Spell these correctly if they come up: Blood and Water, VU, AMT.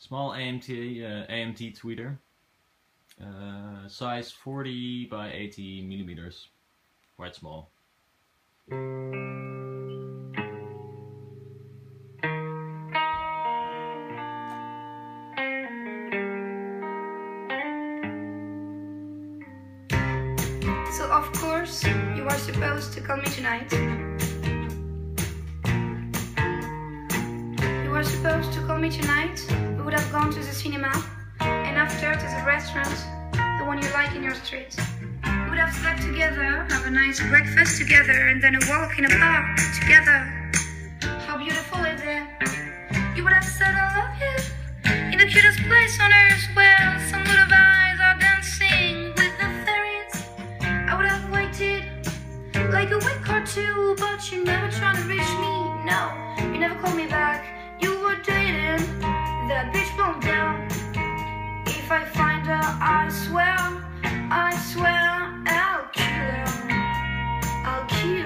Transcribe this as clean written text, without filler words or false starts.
Small AMT tweeter, size 40 by 80 millimeters, quite small. So of course you are supposed to call me tonight. You were supposed to call me tonight. We would have gone to the cinema and after to the restaurant, the one you like in your street. We would have slept together, have a nice breakfast together, and then a walk in a park together. How beautiful is it? You would have said I love you in the cutest place on earth where some little eyes are dancing with the fairies. I would have waited like a week or two, but you never tried to reach me. No, you never called me back. You were dating that bitch Blonde down. If I find her, I swear I'll kill her. I'll kill her.